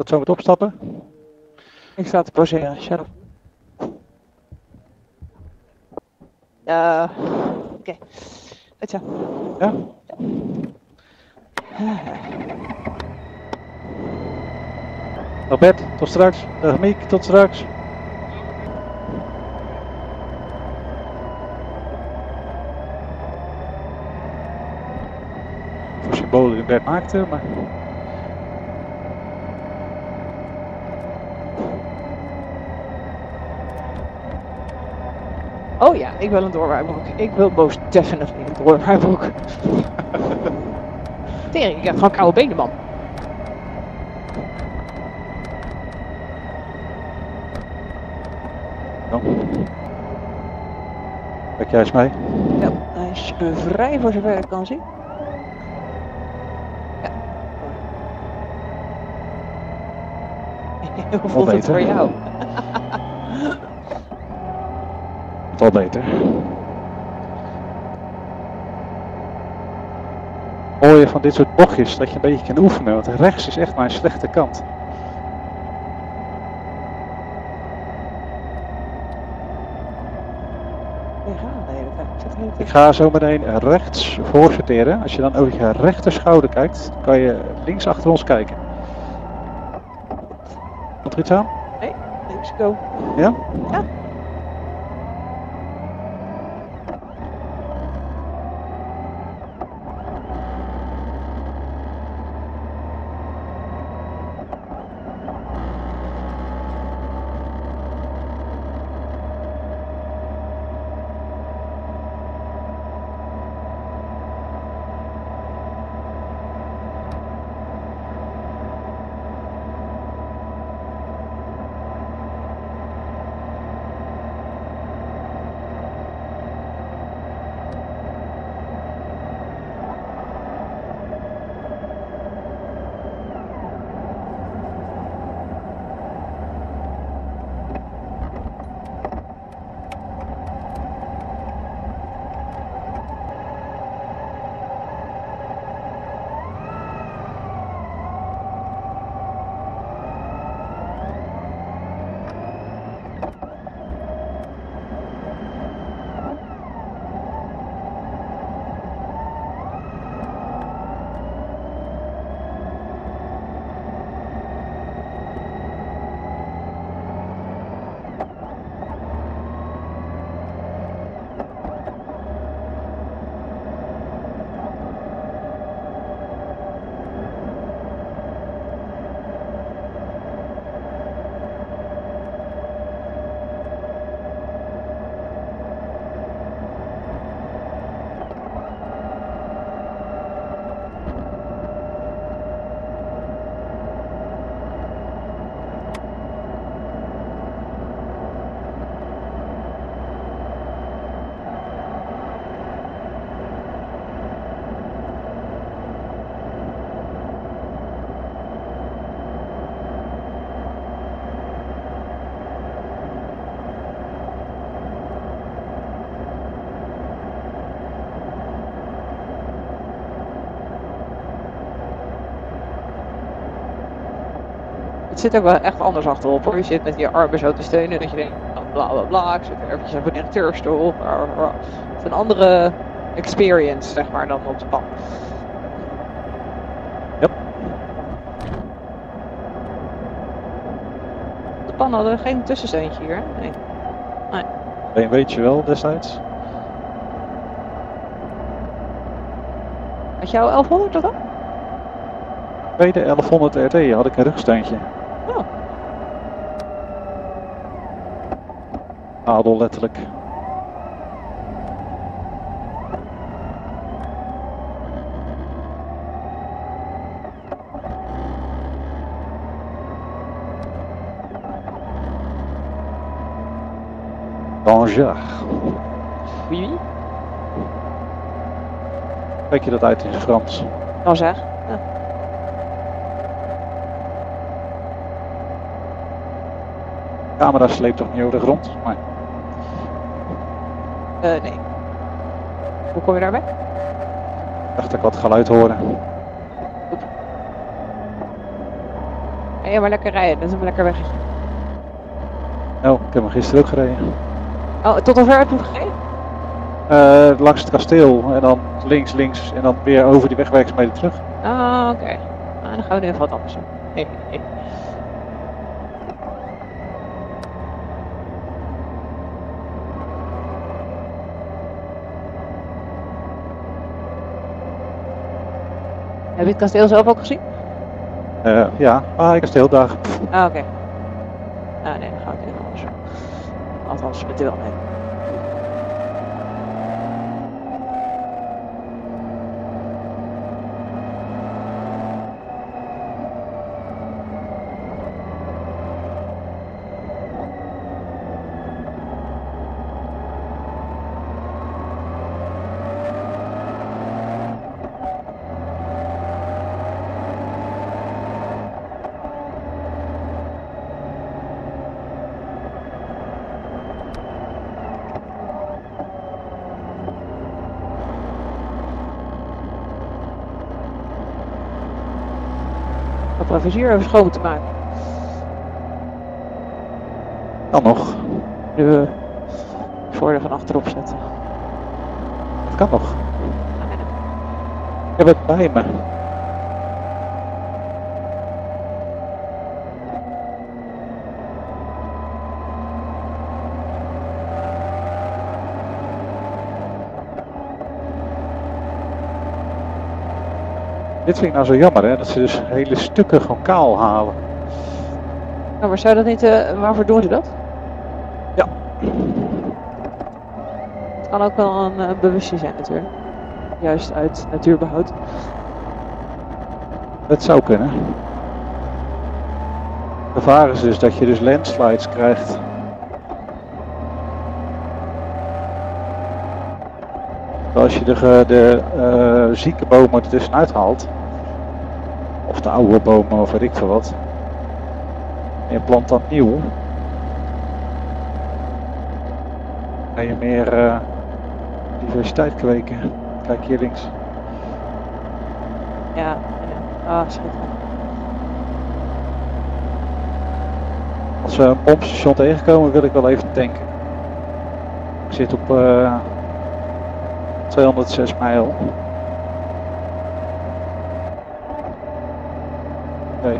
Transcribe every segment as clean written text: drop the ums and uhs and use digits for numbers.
Tot zo met opstappen. Ik sta te poseren, Shadow. Oké. Goed zo. Ja? Ja. Bed, tot straks. Dag Miek, tot straks. Voor symbolen die Bert maakte, maar... Oh ja, ik wil een doorwaarbroek. Ik wil most definitely een doorwaarbroek. Tering, ik heb gewoon koude benen, man. Dan. Kijk jij eens mee? Ja, hij is vrij voor zover ik kan zien. Ja. Hoe voelt het voor jou? Al beter. Mooie van dit soort bochtjes dat je een beetje kan oefenen, want rechts is echt mijn slechte kant. Ik ga zo meteen rechts voor sorteren. Als je dan over je rechter schouder kijkt, kan je links achter ons kijken. Komt er iets aan? Nee, links go. Ja? Ja. Het zit ook wel echt anders achterop hoor. Je zit met je armen zo te steunen dat je denkt bla bla bla, ik zit eventjes op een directeurstoel. Het is een andere experience zeg maar dan op de pan. Yep. De pan hadden geen tussensteuntje hier, hè? Nee. Nee. Weet je wel destijds? Had jou 1100 dat dan? Bij de 1100 RT had ik een rugsteuntje. Adel letterlijk. Danger. Oui, oui. Spreek je dat uit in het Frans? Danger. Ja. De camera sleept toch niet over de grond? Maar... nee. Hoe kom je daarbij? Ik dacht dat ik wat geluid hoorde. Oep. Ja, maar lekker rijden, dan zijn we lekker weg. Oh, ik heb me gisteren ook gereden. Oh, tot hoe ver heb je hem gereden? Langs het kasteel en dan links, links en dan weer over die wegwerkingsmeter terug. Ah, oké. Okay. Nou, dan gaan we nu even wat anders doen. Nee. Heb je het kasteel zelf ook gezien? Ja, ik kasteeldag. Ah, oké. Okay. Ah, nee, dan gaan we het even anders doen. Althans, met de wel mee. Provizier even schoon te maken. Dan nog. De voordeur van achterop zetten. Dat kan nog. Ik heb het bij me. Dit vind ik nou zo jammer, hè? Dat ze dus hele stukken gewoon kaal halen. Nou, maar zou dat niet... waarvoor doen ze dat? Ja. Het kan ook wel een bewustzijn zijn natuurlijk. Juist uit natuurbehoud. Dat zou kunnen. Het gevaar is dus dat je dus landslides krijgt. Als je de zieke bomen ertussenuit haalt, of de oude bomen of weet ik veel wat, en je plant dan nieuw, ga je meer diversiteit kweken. Kijk hier links. Ja, ah, schitterend. Als we een pompstation tegenkomen, wil ik wel even tanken. Ik zit op 206 mijl. Nee.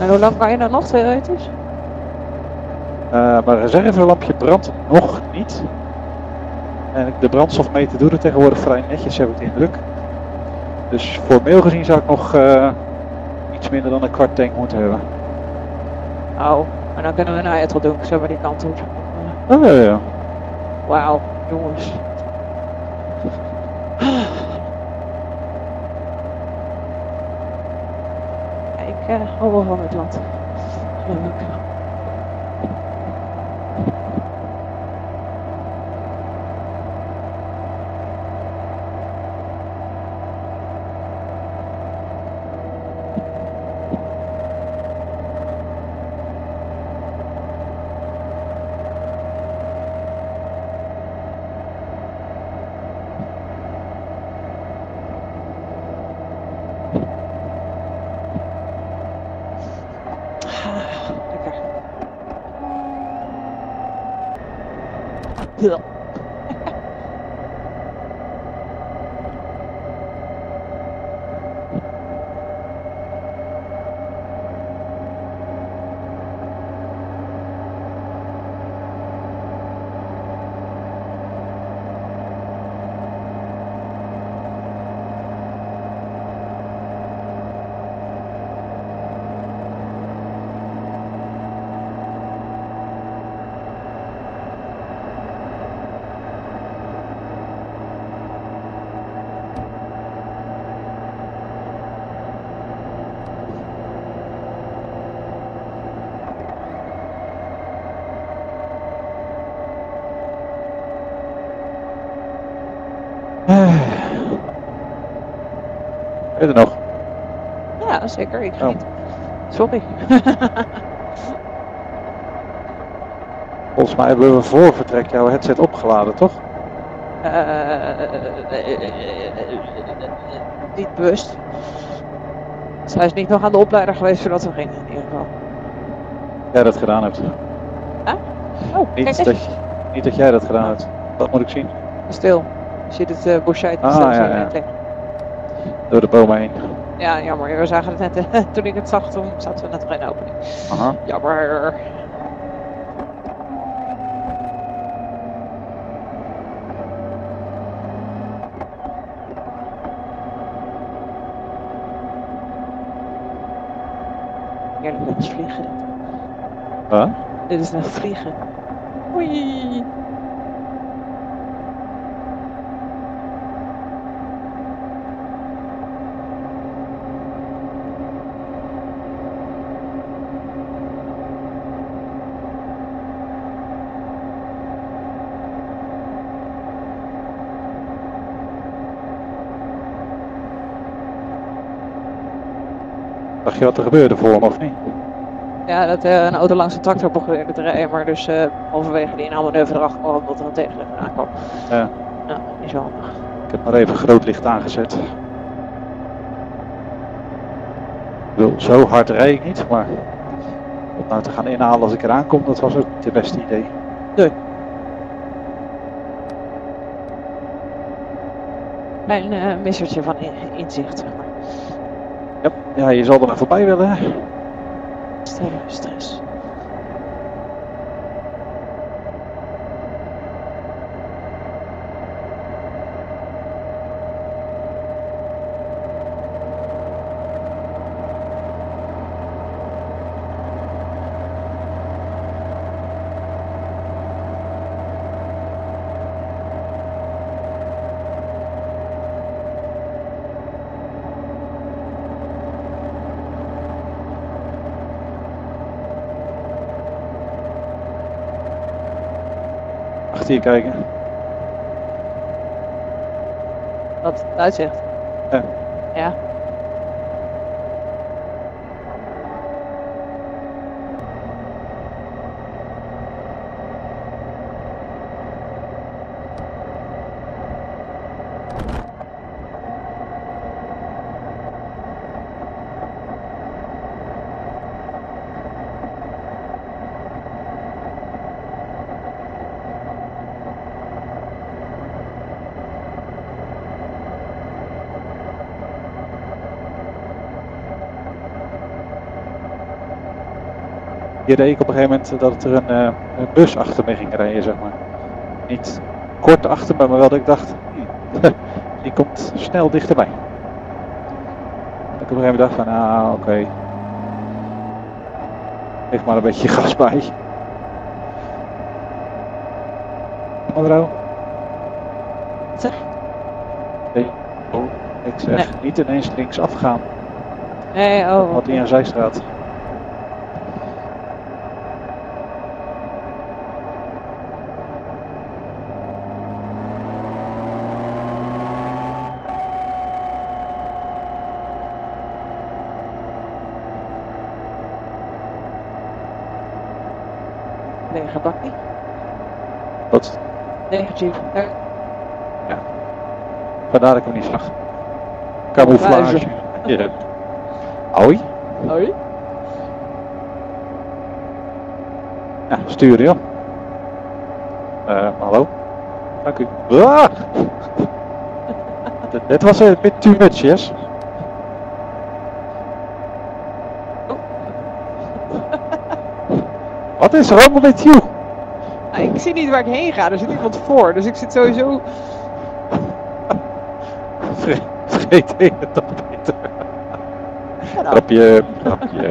En hoe lang kan je dan nog, 2 uurtjes? Mijn reservelampje brandt nog niet. En de brandstofmeter doet het tegenwoordig vrij netjes, heb ik de indruk. Dus formeel gezien zou ik nog iets minder dan een kwart tank moeten hebben. Oh, en dan kunnen we naar Ettel doen, zo maar die kant op. Oh ja. Wauw, jongens. Ja, allemaal van het land. Leuk. Weet je nog? Ja, zeker. Ik geniet. Sorry. Volgens mij hebben we voor vertrek jouw headset opgeladen, toch? Niet bewust. Dus hij is niet nog aan de opleider geweest voordat we gingen, in ieder geval. jij dat gedaan hebt. Huh? Oh, niet dat jij dat gedaan hebt. Wat moet ik zien? Stil. Je ziet het bosje uit. Door de bomen heen. Ja, jammer. We zagen het net. Toen ik het zag, toen zaten we net bij een opening. Aha. Jammer. Ja, dat is vliegen. Huh? Dit is net vliegen. Oei. Dacht je wat er gebeurde voor me, of niet? Ja, dat een auto langs een tractor probeerde te rijden, maar dus halverwege die inhaalmanoeuvre erachter kwam omdat er een tegenligger aankwam. Ja. Nou, niet zo handig. Ik heb maar even groot licht aangezet. Ik bedoel, zo hard rijd ik niet, maar om nou te gaan inhalen als ik eraan kom, dat was ook niet het beste idee. Nee. Mijn missertje van inzicht, zeg maar. Ja, je zal er maar voorbij willen, hè? Stress. Hier kijken. Wat het uitzicht? Ja. Ja. Hier deed ik op een gegeven moment dat er een bus achter me ging rijden, zeg maar. Niet kort achter me, maar wel dat ik dacht, die komt snel dichterbij. Dat ik op een gegeven moment dacht van, nou oké, geef maar een beetje gas bij. Madro? Wat zeg? Nee, ik zeg nee. Niet ineens links afgaan. Nee, oh. Wat in een zijstraat. Lege bakkie. Wat? Lege jeep. Ja. Vandaar dat ik hem niet zag. Camouflage. Hier. Oei. Oei. Ja, stuur joh. Hallo. Dank u. Dit was een bit too much, yes? Wat is er allemaal met jou? Ah, ik zie niet waar ik heen ga, er zit iemand voor, dus ik zit sowieso... Vergeet heen het dan beter. Grapje, grapje.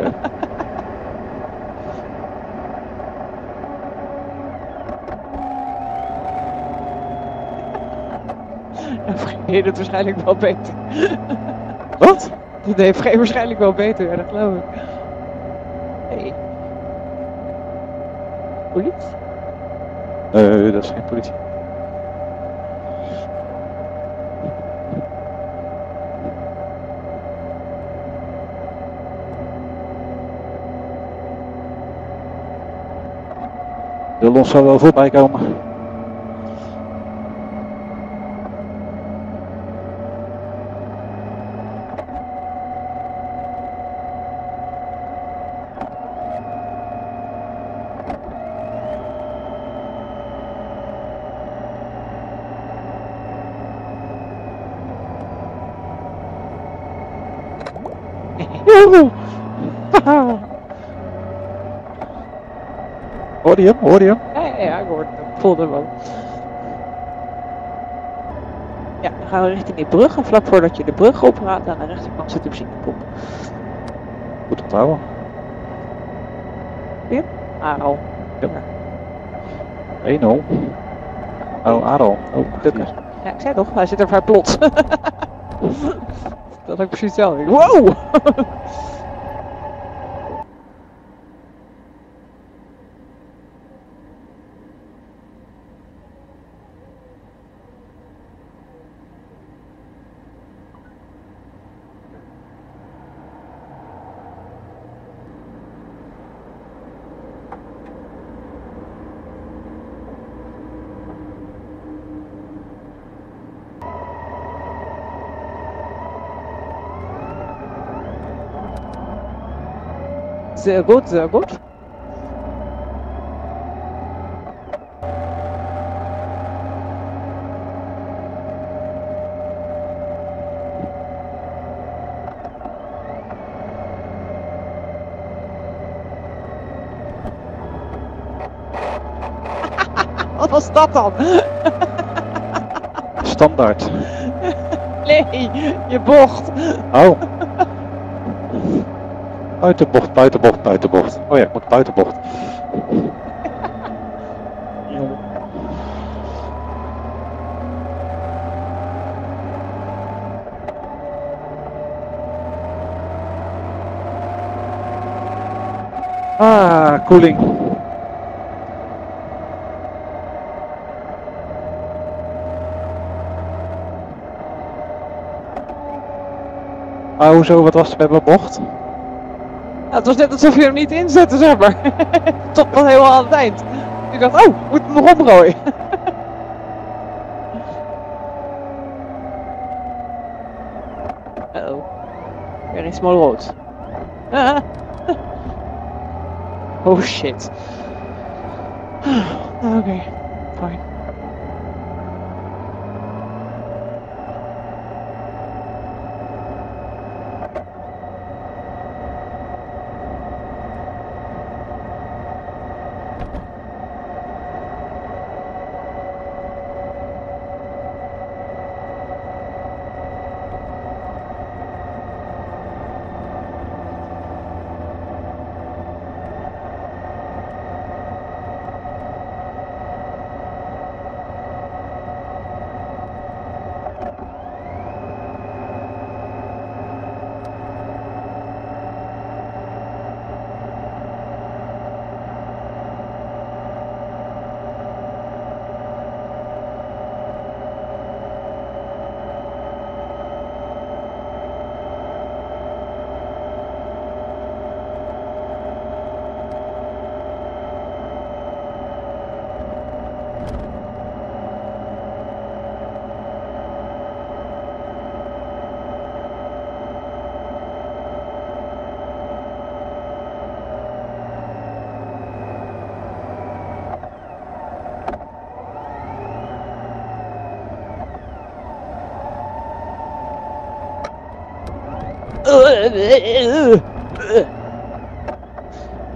Dan vergeet het waarschijnlijk wel beter. Wat? Nee, vergeet waarschijnlijk wel beter, ja, dat geloof ik. Hey. Politie? Nee, dat is geen politie. De los zal wel voorbij komen. Hoor je hem? Hoor je hem? Ja, ik hoorde hem. Voelde hem wel. Ja, dan gaan we richting die brug. En vlak voordat je de brug opraadt, aan de rechterkant zit de benzinepomp. Goed onthouden. Weer? Aral. Ja. 1-0. Oh, Aral. Oh, gelukkig. Ja, ik zei toch, hij zit er vrij plots. Dat heb ik precies zelf. Wow! Sehr gut, sehr gut. Wat was dat dan? Standaard. Nee, je bocht. Oh. Buitenbocht, buitenbocht, buitenbocht. Oh ja, ik moet buitenbocht. Ah, koeling. Ah, hoezo? Wat was er met mijn bocht? Het was net alsof je hem niet inzette, zeg maar. Tot wel helemaal aan het eind. Ik dacht, oh, moet ik hem nog omrooien. Uh-oh. Er is mooi rood. Oh shit. Oké, fijn.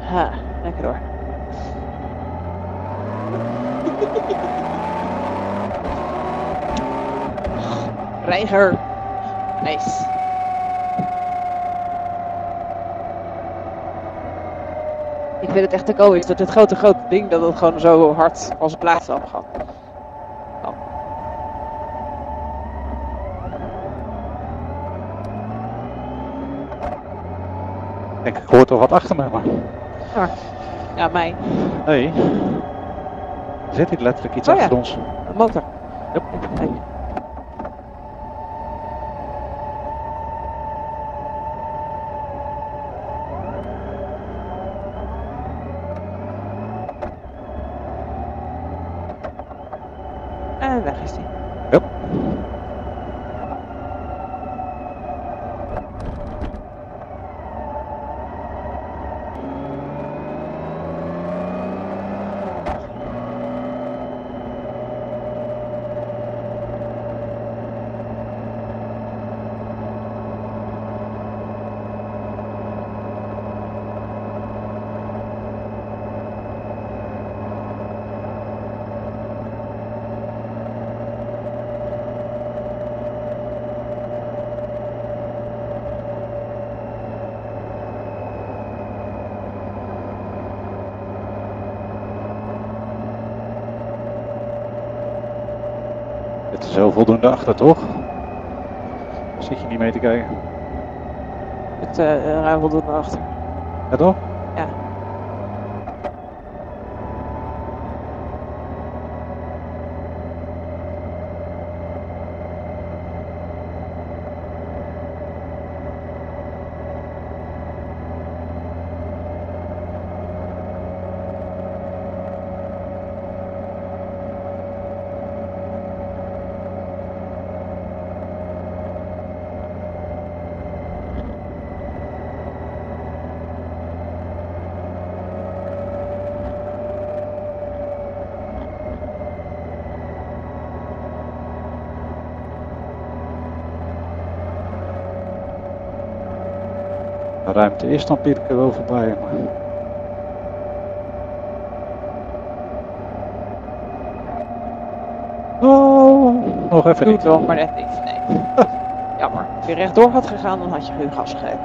Ha, lekker door. Reiger. Nice. Ik vind het echt te cool is dat dit grote ding dat het gewoon zo hard als plaats afgaat. Ik hoor toch wat achter me, maar... Ah, ja, mij. Nee. Er zit hier letterlijk iets achter ons. Een motor. Yep. Hey. En weg is die. Yep. zo voldoende achter, toch? Of zit je niet mee te kijken? Het ruim voldoende achter. Ja, toch? Ja. De ruimte is dan Pirker wel voorbij. Oh, nog even niet. Doe het maar net niet, nee. Jammer. Als je rechtdoor had gegaan, dan had je geen gas gegeven.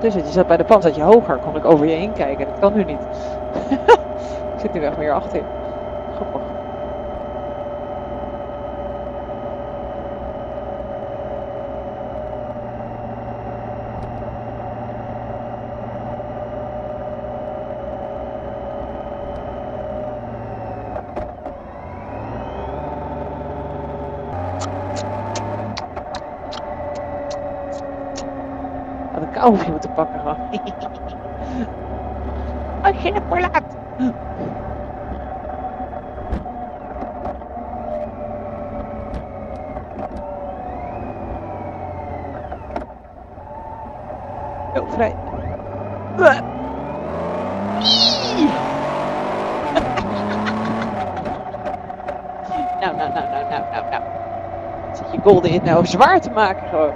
Dus je zat bij de pand, zat je hoger, kon ik over je heen kijken. Dat kan nu niet. Ik zit nu echt meer achterin. Grappig. Of je moet te pakken gaan. Als je het maar laat. Oh, vrij. Nou. Zit je Golden in nou zwaar te maken gewoon.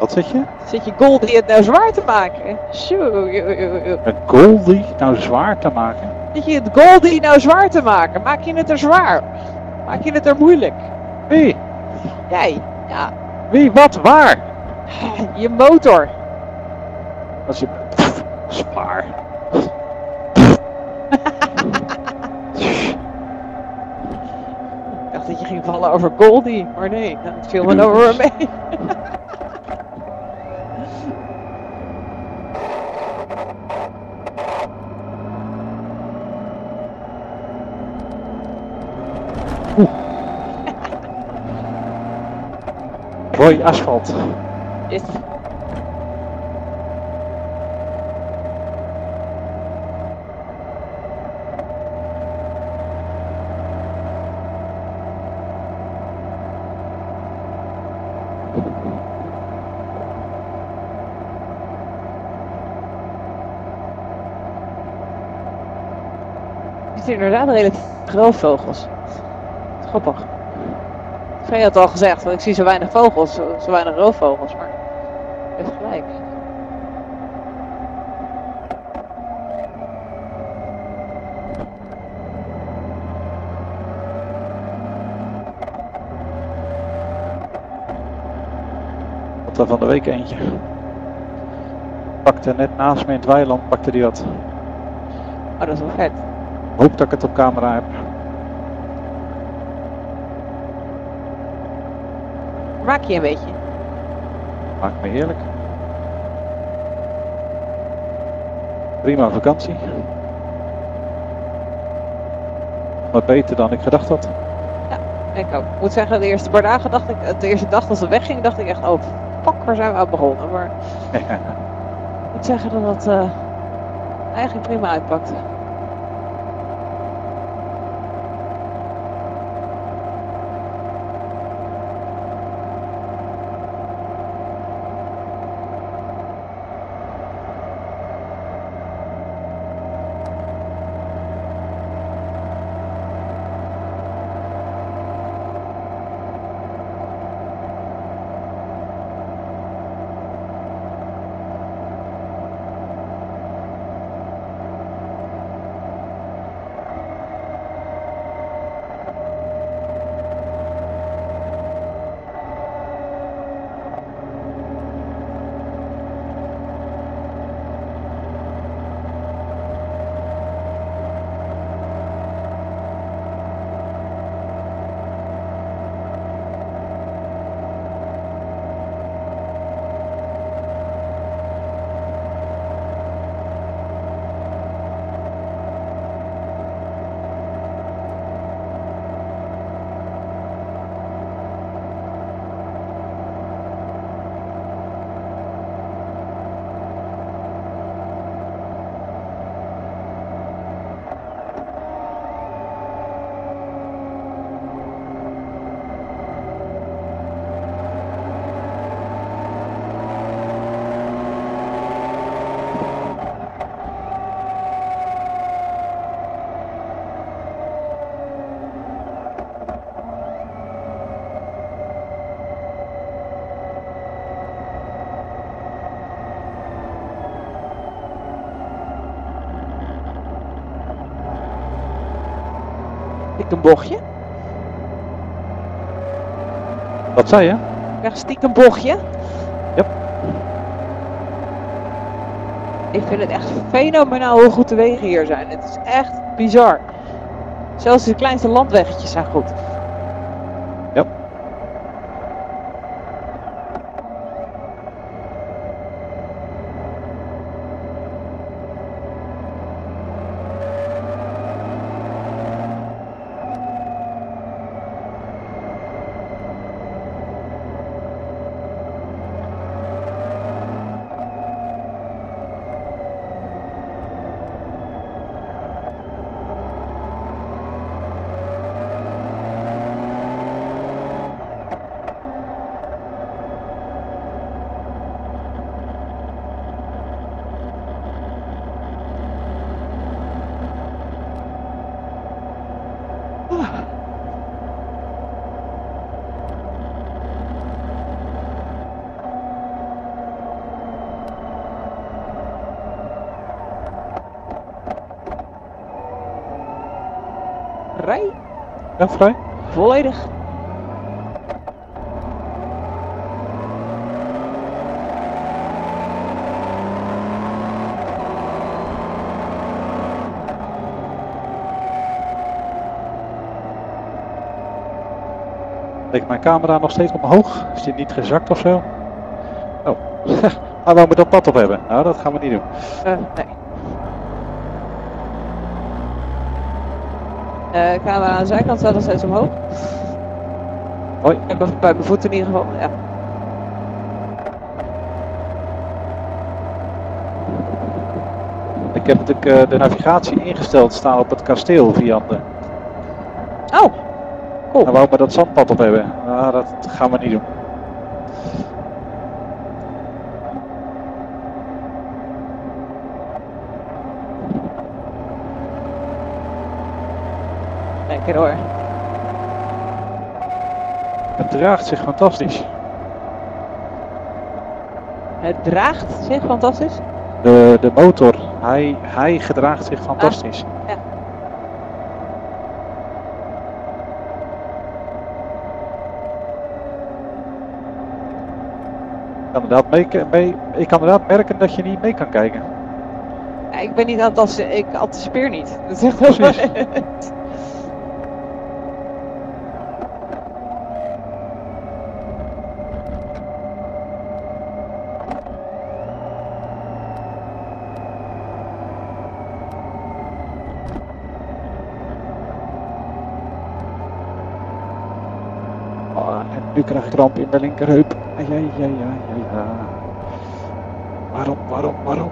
Wat zeg je? Zit je Goldie het nou zwaar te maken? Het Goldie nou zwaar te maken? Zit je het Goldie nou zwaar te maken? Maak je het er zwaar? Maak je het er moeilijk? Wie? Jij, ja. Wie, wat, waar? Je motor. Als je... zwaar. Ik dacht dat je ging vallen over Goldie, maar nee, dat viel me over me mee. Mooi asfalt. Yes. Het zijn inderdaad redelijk roofvogels. Grappig. Ik had het al gezegd, want ik zie zo weinig vogels, zo weinig roofvogels, maar je hebt gelijk. Wat er van de week eentje. Pakte net naast me in het weiland, pakte die wat. Oh, dat is wel vet. Hoop dat ik het op camera heb. Maak je een beetje. Maak me heerlijk. Prima vakantie. Maar beter dan ik gedacht had. Ja, ik ook. Ik moet zeggen, de eerste paar dagen dacht ik, de eerste dag als het wegging, dacht ik echt, oh fuck, waar zijn we aan begonnen. Maar ik moet zeggen dat dat eigenlijk prima uitpakte. stiekem bochtje. Wat zei je? Weg stiekem bochtje. Yep. Ik vind het echt fenomenaal hoe goed de wegen hier zijn. Het is echt bizar. Zelfs de kleinste landweggetjes zijn goed. Yep. Vrij? Ja, vrij. Volledig. Ligt mijn camera nog steeds omhoog? Is die niet gezakt of zo? Oh, hij wou me dat pad op hebben. Nou, dat gaan we niet doen. Nee. De camera aan de zijkant staat nog steeds omhoog. Hoi. Bij mijn voeten in ieder geval, ja. Ik heb natuurlijk de navigatie ingesteld staan op het kasteel Viande. Oh, cool. Dan wou ik maar dat zandpad op hebben. Nou, dat gaan we niet doen. Lekker hoor. Het draagt zich fantastisch. Het draagt zich fantastisch? De motor, hij gedraagt zich fantastisch. Ah, ja. Ik kan inderdaad merken dat je niet mee kan kijken. Ja, ik ben niet aan het tasten, ik anticipeer niet. Dat is echt wel precies. Nu krijg ik ramp in mijn linkerheup. Ja. Waarom?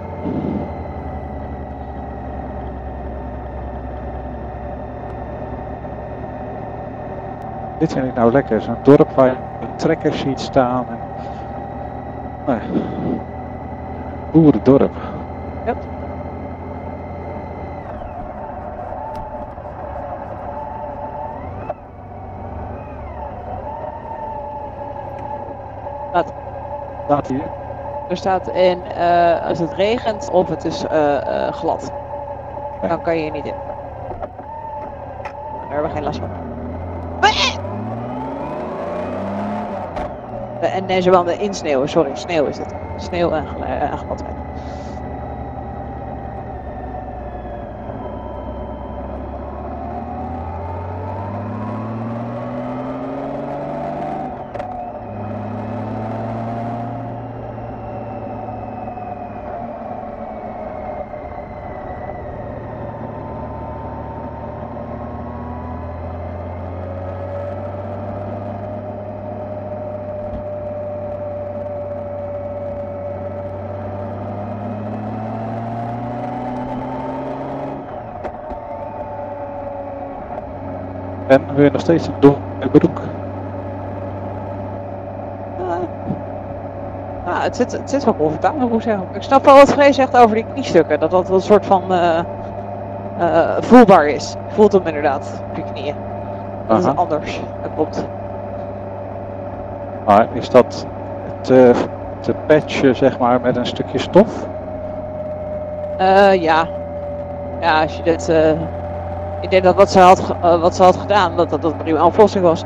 Dit vind ik nou lekker, zo'n dorp waar je een trekker ziet staan. Nee. Boerendorp. Ja. Staat hier. Er staat in, als het regent of het is glad, nee. Dan kan je hier niet in. Daar hebben we geen last van. En deze wanden insneeuwen, sorry, sneeuw is het. Sneeuw en glad. En weer nog steeds een donker broek. Nou, het zit wel comfortabel, moet ik zeggen. Ik snap wel wat Vree zegt over die kniestukken. Dat een soort van voelbaar is. Voelt hem inderdaad, op je knieën. Dat is anders. Dat klopt. Maar is dat te patchen, zeg maar, met een stukje stof? Ja. Ja, als je dit... Ik denk dat wat ze had gedaan, dat prima oplossing was.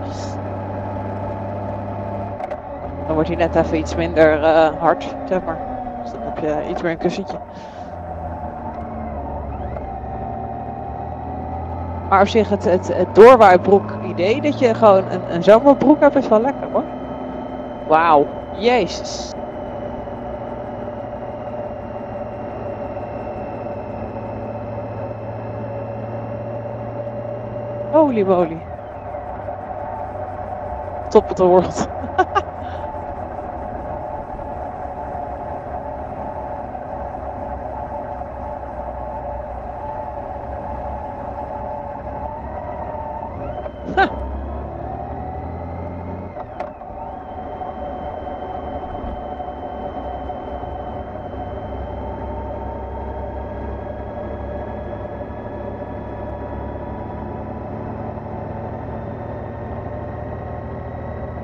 Dan wordt hij net even iets minder hard, zeg maar. Dus dan heb je iets meer een kussentje. Maar op zich het doorwaarbroek idee dat je gewoon een zomerbroek hebt is wel lekker hoor. Wauw, jezus. Holy moly. Top of the world.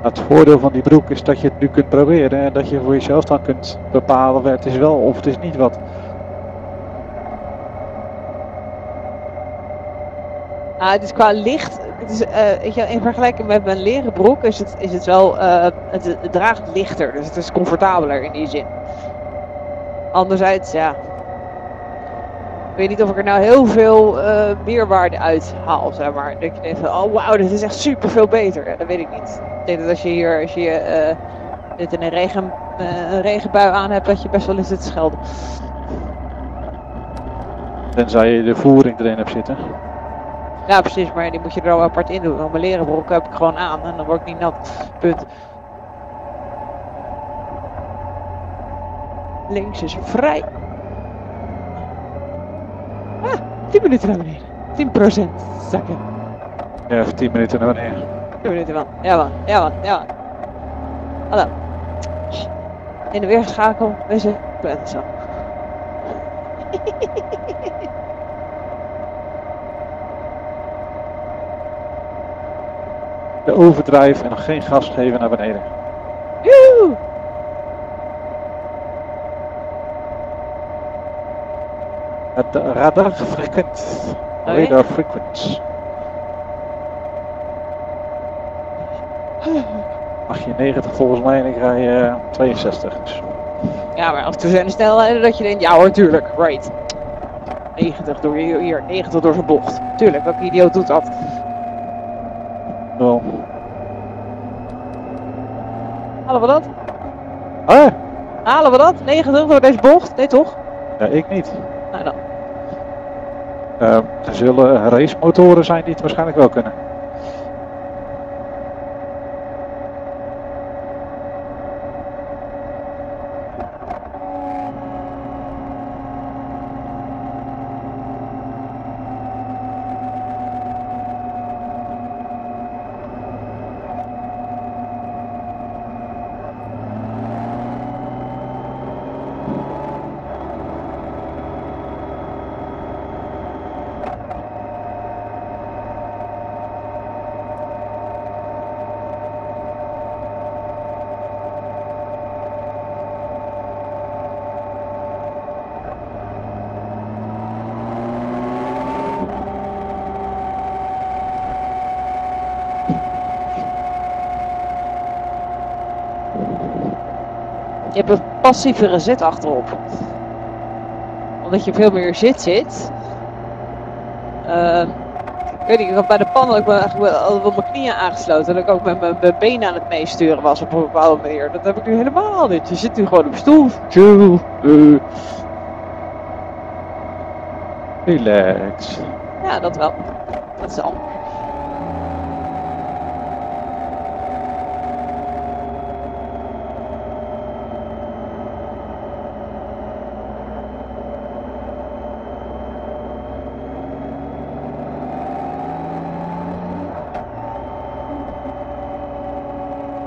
Het voordeel van die broek is dat je het nu kunt proberen en dat je voor jezelf dan kunt bepalen wat het is wel of het is niet wat. Ah, het is qua licht, het is, in vergelijking met mijn leren broek is het wel, het draagt lichter, dus het is comfortabeler in die zin. Anderzijds, ja, ik weet niet of ik er nou heel veel meerwaarde uit haal, zeg maar. Dat je denkt van, oh wauw, dit is echt super veel beter. Ja, dat weet ik niet. Ik denk dat als je hier, dit in een regenbui aan hebt, dat je best wel eens zit te schelden. Tenzij je de voering erin hebt zitten. Ja precies, maar die moet je er al apart in doen. Want mijn leren broek heb ik gewoon aan en dan word ik niet nat. Punt. Links is vrij. Ah, 10 minuten naar beneden. 10% zakken. Ja, even 10 minuten naar beneden. 10 minuten man. Ja man, ja man, ja man. Hallo. In de weerschakel, wezen, en zo. De overdrijf en nog geen gas geven naar beneden. Joehoe! Radar frequent. Okay. Radar frequent. Mag je 90 volgens mij en ik rij 62. Dus. Ja, maar af en toe zijn er snelheden dat je denkt, ja hoor, tuurlijk, right. 90 door hier, 90 door zijn bocht. Tuurlijk, welke idioot doet dat? Wel. Halen we dat? Ah. Halen we dat? 90 door deze bocht? Nee toch? Ja, ik niet. Nou dan. Er zullen racemotoren zijn die het waarschijnlijk wel kunnen. Je hebt een passievere zit achterop. Omdat je veel meer zit. Ik weet niet, ik had bij de pannen, ik ben eigenlijk al op mijn knieën aangesloten. Dat ik ook met mijn benen aan het meesturen was op een bepaalde manier. Dat heb ik nu helemaal niet. Je zit nu gewoon op stoel. Chill. Relax. Ja, dat wel. Dat is al.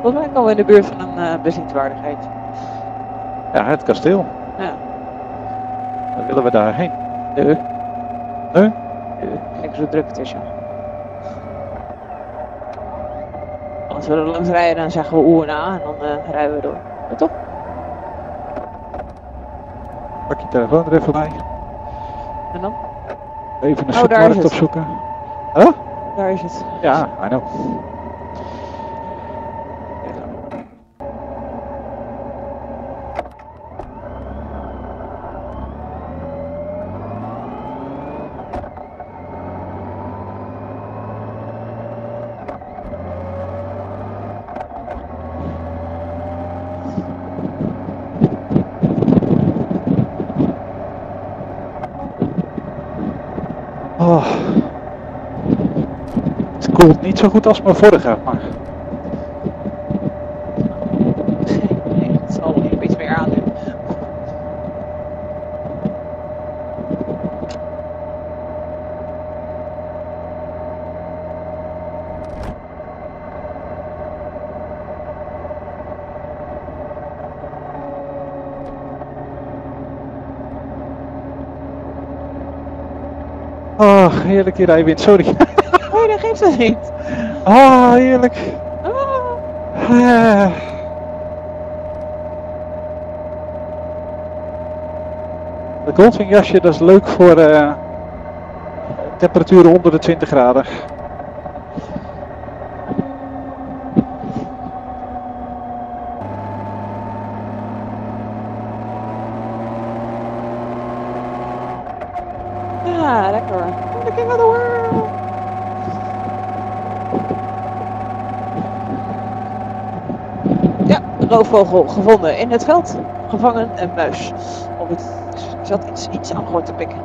Volgens mij komen we in de buurt van een bezienswaardigheid. Ja, het kasteel. Ja. Dan willen we daarheen. Nee? Kijk hoe druk het is, ja. Als we er langs rijden, dan zeggen we oeh en a en dan rijden we door. Ja, toch? Pak je telefoon er even bij. En dan? Even een zoekmarkt opzoeken. Huh? Daar is het. Ja, I know. Voelt niet zo goed als mijn vorige, maar... Nee, het zal nog een beetje meer aan doen. Oh, heerlijk die rijwind, sorry. Oh, dat geeft het niet. Ah, heerlijk. Ah. Ah. Dat Goldwing jasje, dat is leuk voor temperaturen onder de 20 graden. Ja, lekker. I'm the king of the world. Ja, roofvogel gevonden in het veld. Gevangen een muis. Of het zat iets aan rood te pikken.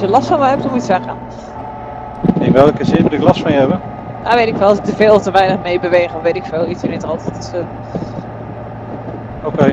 Als je last van mij hebt, dan moet je het zeggen. In welke zin moet ik last van je hebben? Nou, weet ik wel. Als ik te veel of te weinig mee beweeg, dan weet ik veel. Iets in het altijd is. Oké.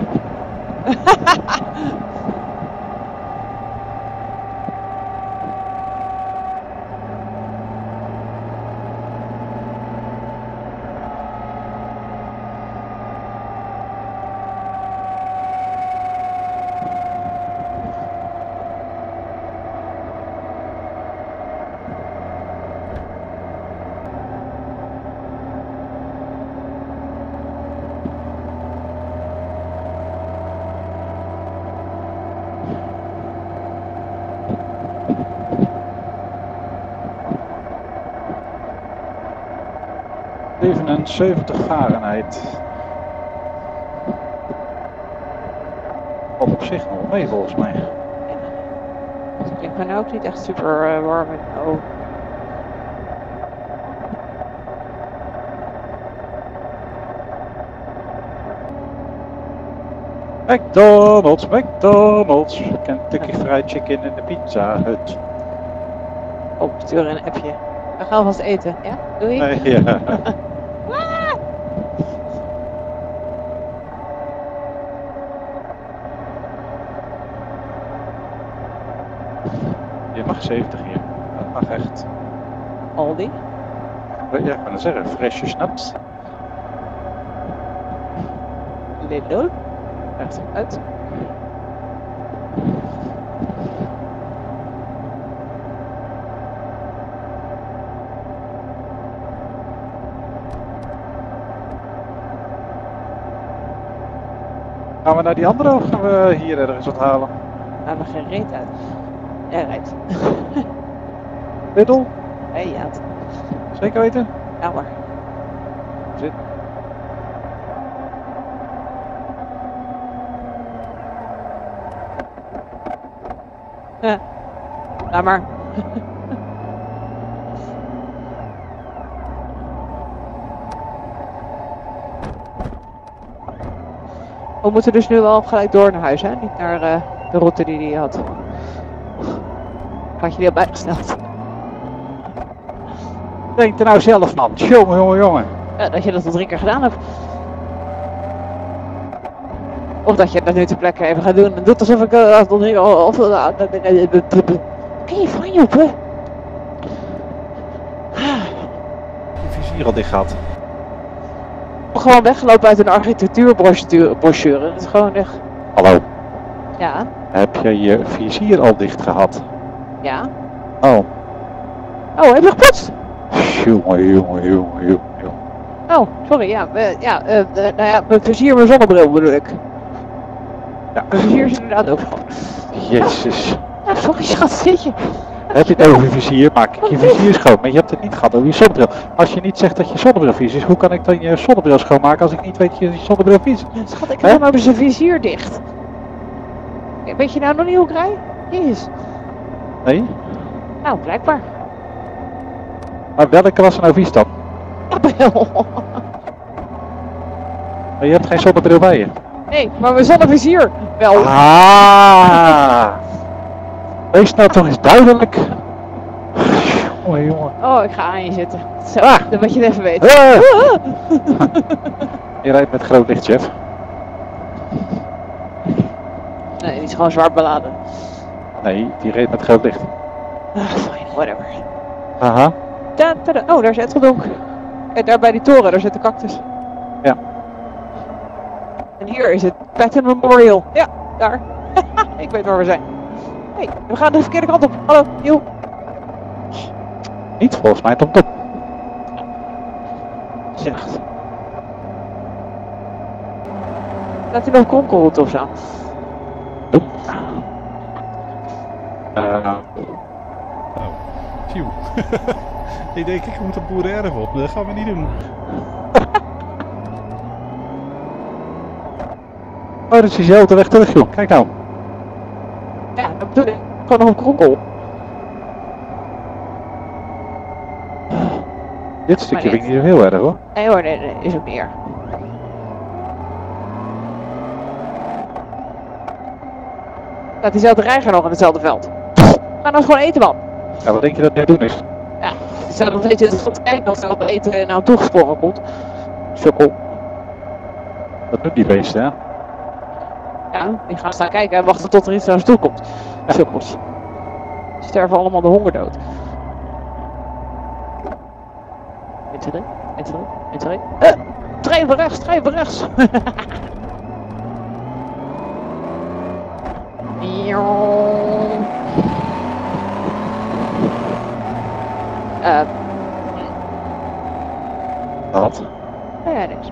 Even 70 Fahrenheit. Wat op zich nog mee volgens mij. Ik ben ook niet echt super warm in mijn ogen. McDonald's, McDonald's. Kentucky Fried Chicken en de Pizza Hut. Oh, stuur een appje. We gaan vast eten, ja? Doei. Ja. Je mag 70 hier. Dat mag echt. Aldi? Ja, ik kan het zeggen. Freshje snaps. Lidl? Echt uit. Gaan we naar die andere of gaan we hier ergens wat halen? We hebben geen reet uit. Ja, rijdt. Lidl? Hey, ja. Zeker weten? Ja, maar. Zit. Ja, laat maar. We moeten dus nu wel gelijk door naar huis, hè? Niet naar de route die hij had. Had je die al bijgesteld? Denk er nou zelf, man. Jongen, jongen, jongen. Ja, dat je dat al 3 keer gedaan hebt. Of dat je dat nu ter plekke even gaat doen en doet alsof ik dat nog niet... Kun je van je op, hè? De vizier al dicht gehad. Gewoon weggelopen uit een architectuurbrochure. Dat is gewoon echt... Hallo. Ja? Heb je je vizier al dicht gehad? Ja. Oh. Oh, heb je gepotst? Jongen. Oh, sorry, ja. Nou ja, mijn vizier, mijn zonnebril bedoel ik. Ja. Vizier is inderdaad ook gewoon. Jezus. Ja, sorry schat, zit je? Heb je het over vizier, maak ik je vizier schoon. Maar je hebt het niet gehad over je zonnebril. Als je niet zegt dat je zonnebril vies is, hoe kan ik dan je zonnebril schoonmaken als ik niet weet dat je zonnebril vies is? Schat, ik heb nou zijn vizier dicht. Weet je nou nog niet hoe ik rijd? Jezus. Nee? Nou, blijkbaar. Maar welke was er nou vies dan? Maar je hebt geen zonnebril bij je. Nee, maar mijn zonnevizier wel. Ah. Wees nou toch eens duidelijk. Jongen, jongen. Oh, ik ga aan je zitten. Zo, dan moet je het even weten. Je rijdt met groot licht, chef. Nee, die is gewoon zwaar beladen. Nee, die reed met groot licht. Fine, whatever. Aha. Tada. Oh, daar is Edgeldonk. En daar bij die toren, daar zit de cactus. Ja. En hier is het Patton Memorial. Ja, daar. Ik weet waar we zijn. Hé, hey, we gaan de verkeerde kant op. Hallo, joh. Niet volgens mij, Tom. Zegt. Laat hij nog een kronkelroute of zo? Nope. Phew. Ik denk, ik moet een boerenerf op. Dat gaan we niet doen. Oh, dat is diezelfde weg terug, joh. Kijk nou. Ja, dat bedoel ik. Gewoon nog een kronkel. Dit stukje vind ik niet zo heel erg, hoor. Nee hoor, nee, is ook niet erg. Staat diezelfde reiger nog in hetzelfde veld. Ga nou gewoon eten, man. Ja, wat denk je dat het nu doen is? Ja, het zou nog steeds in het tijd nog zelf eten en nou toegesprongen komt. Sukkel. Dat doet die beesten, hè? Ja, die gaan staan kijken en wachten tot er iets naar ons toe komt. Sukkels. Sterven allemaal de hongerdood. Internet. Drijven rechts. Wat? Ja, niks.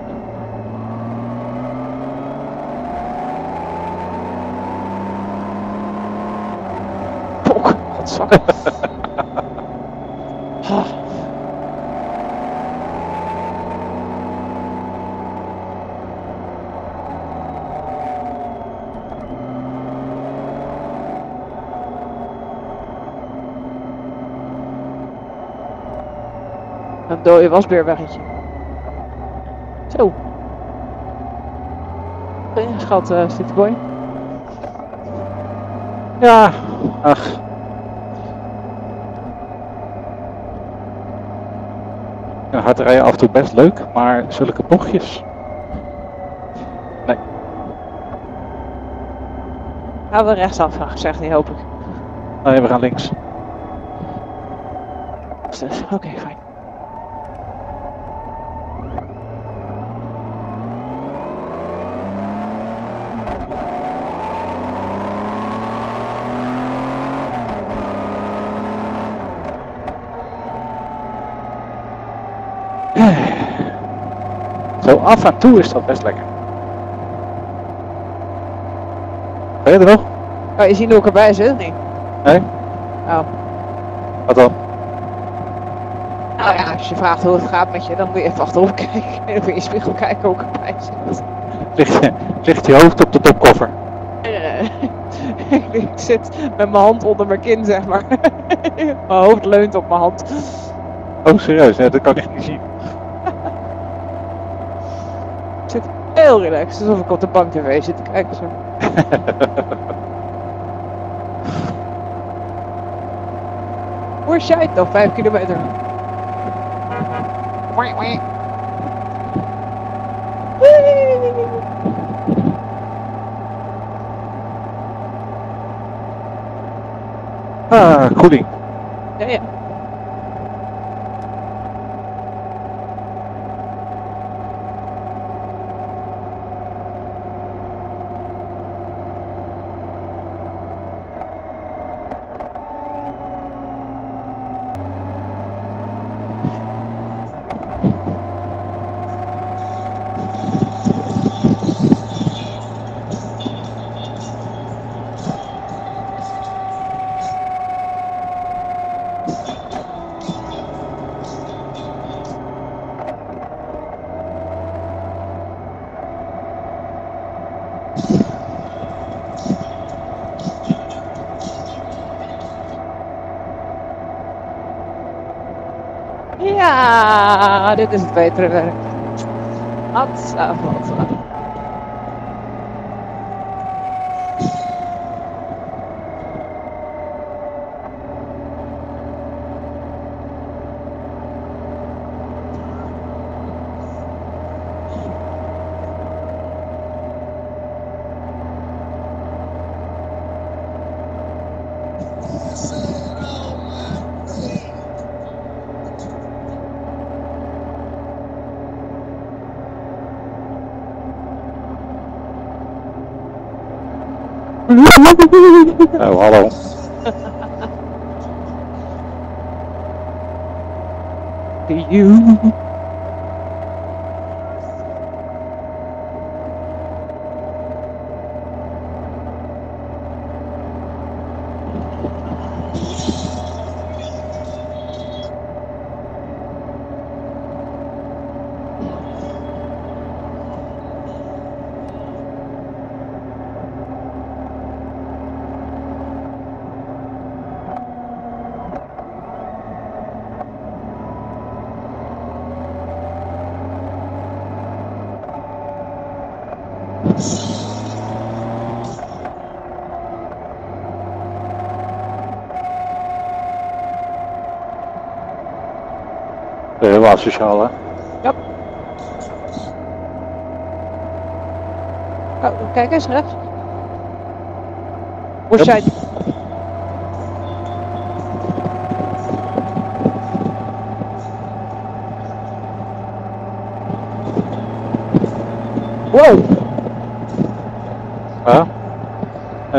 Pok, godzakken. Een dode wasbeerweggetje. Zo. Ingeschat, Cityboy. Ja, ach. Ja, hard rijden af en toe best leuk, maar zulke bochtjes. Nee. Gaan we rechtsaf, zegt hij, hoop ik. Nee, we gaan links. Dus, oké, fijn. Zo af en toe is dat best lekker. Ben je er nog? Oh, je ziet er ook erbij zit of niet? Nee. Oh. Wat dan? Nou ja, als je vraagt hoe het gaat met je, dan moet je even achterop kijken. En dan moet je in je spiegel kijken hoe ik erbij zit. Ligt je hoofd op de topkoffer? Ik zit met mijn hand onder mijn kin, zeg maar. Mijn hoofd leunt op mijn hand. Oh, serieus? Ja, dat kan ik niet zien. Heel relaxed, alsof ik op de bank tv zit te kijken zo. Hoe is jij nog 5 kilometer? Ah, koeling. Ja, ja. Ja, dit is het betere werk. Atsa. Oh, hallo. Heel asociaal, hè? Ja. Oh, kijk eens, hè? Hoe zij... Wow! Ja?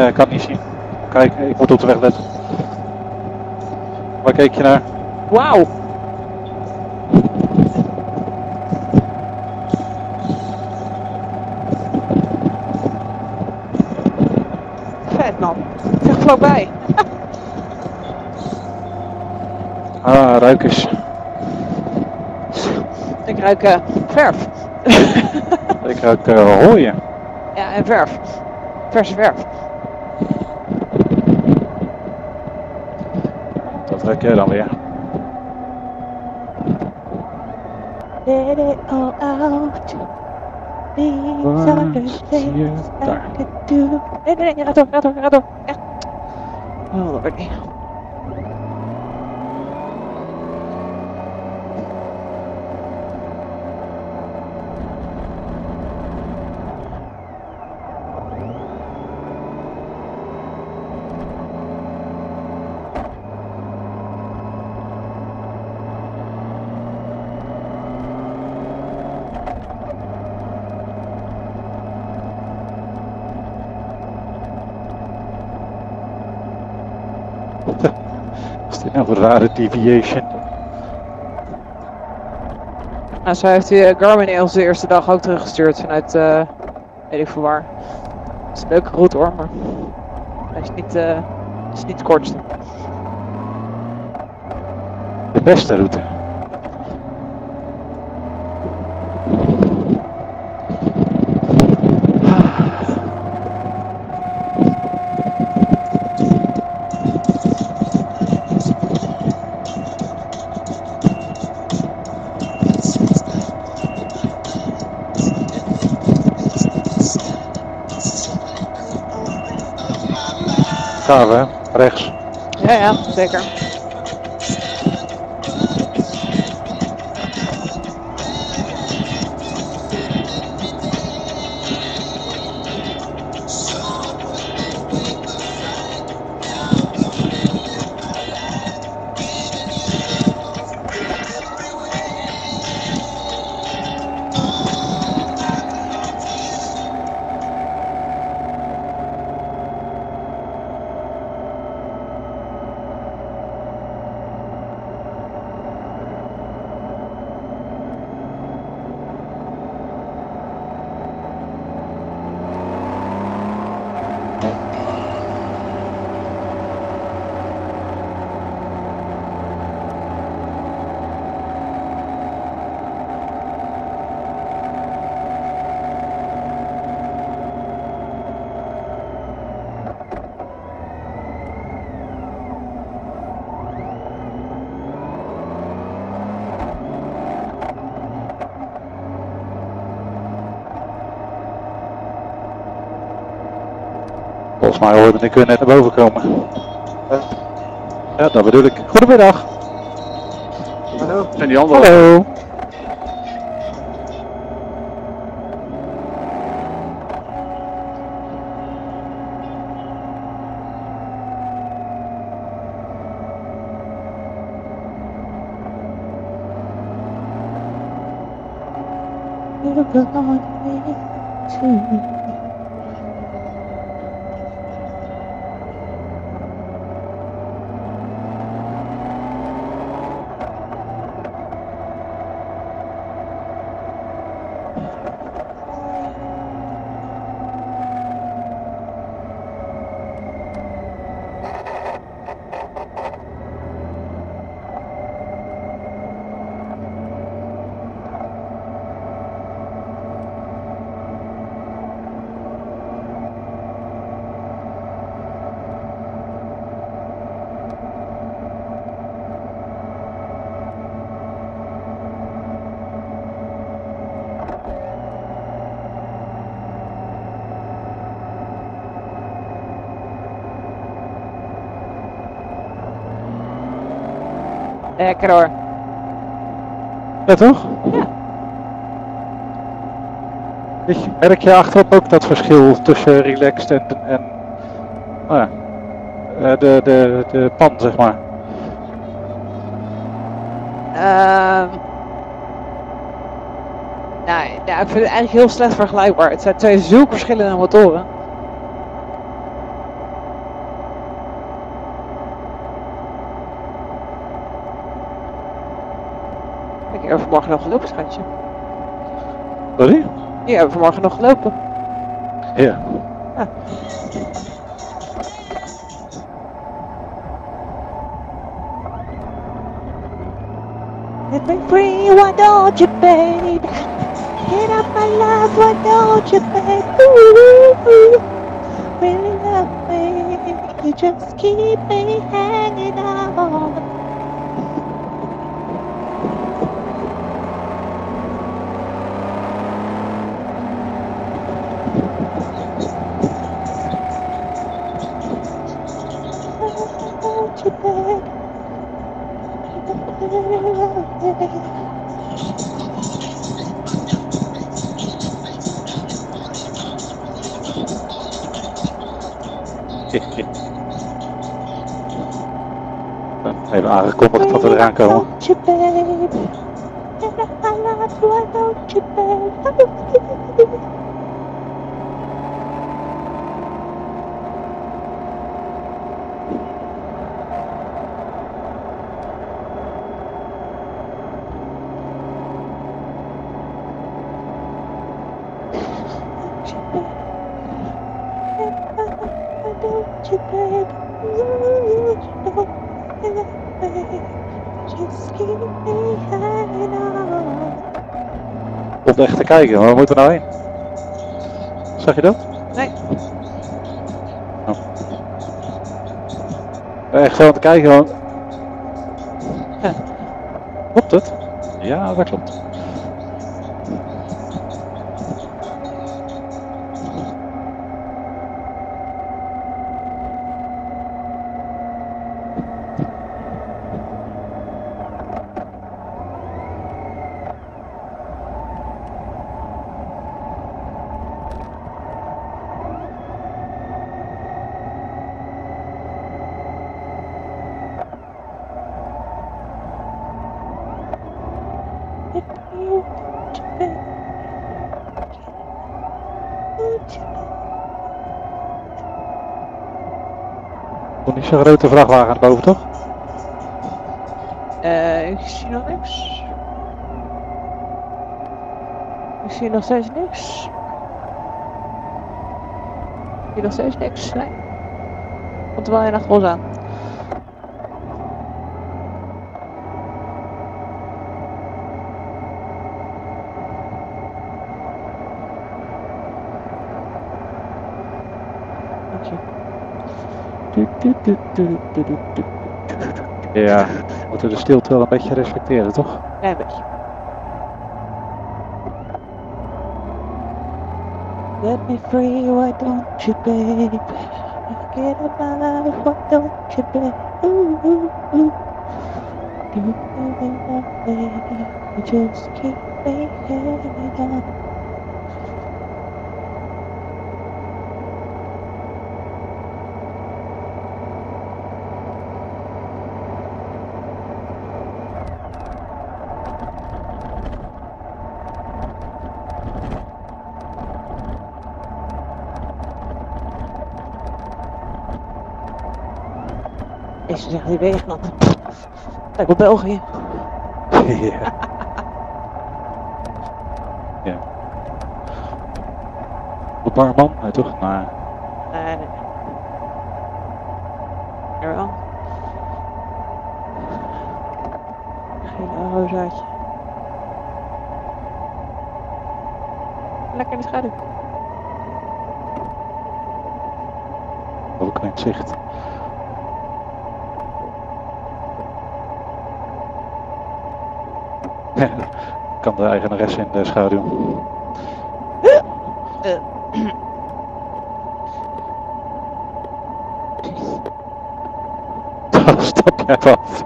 Ik kan niet zien. Kijk, ik moet op de weg letten. Waar keek je naar? Wauw! Bij. Ah, ruikers. Ik ruik verf. Ik ruik hooien. Ja, en verf. Verse verf. Dat ruik jij dan weer. Let it all out. These things I could do. Nee, gaat door, gaat door, gaat door. Echt. Oh, lordy. Een rare deviation. Nou, zo heeft die Garmin ons de eerste dag ook teruggestuurd vanuit, weet ik veel waar. Het is een leuke route hoor, maar hij is niet het kortste. De beste route. Gaan we, rechts. Ja, ja, zeker. Volgens mij hoorde ik weer net naar boven komen. Ja, dat bedoel ik. Goedemiddag. Hallo. En die andere. Hallo. Lekker hoor. Ja toch? Ja. Merk je achterop ook dat verschil tussen relaxed en nou ja, de pan zeg maar? Nou, ik vind het eigenlijk heel slecht vergelijkbaar. Het zijn twee zulke verschillende motoren. Ik heb vanmorgen nog gelopen, schatje. Sorry? Ja, we vanmorgen nog gelopen. Ja. Ah. Let me free, why don't you, baby? Get up my life, why don't you, baby? Ooh, really love me. You just keep me hanging on. Even aangekondigd dat we eraan komen. Om echt te kijken, waar moeten we nou heen? Zag je dat? Nee. Oh. Echt gewoon te kijken, want... Ja. Klopt het? Ja, dat klopt. Niet zo'n grote vrachtwagen aan boven, toch? Ik zie nog niks. Ik zie nog steeds niks. Ik zie nog steeds niks, nee. Komt er wel een achter ons aan. Ja, we moeten de stilte wel een beetje respecteren, toch? Ja, een beetje. Let me free, why don't you, babe? Get up my life, why don't you, babe? Ooh, ooh, ooh. Do you feel that way? You just keep me hanging on. Ze zeggen die weg, man. Kijk op België. Ja. Ja. Op Barman? Nee, toch? Nee. Nee, nee. Er wel. Geen eurozaadje. Lekker in de schaduw. Ook een zicht. Kan de eigenares in de schaduw. Dan stap jij af.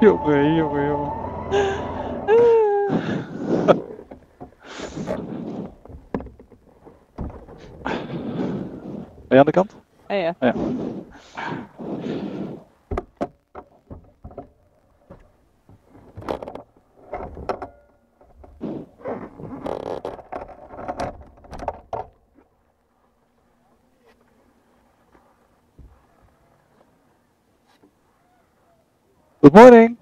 Jongen, jongen, jongen. Ben je aan de kant? Ja. Ja. Good morning.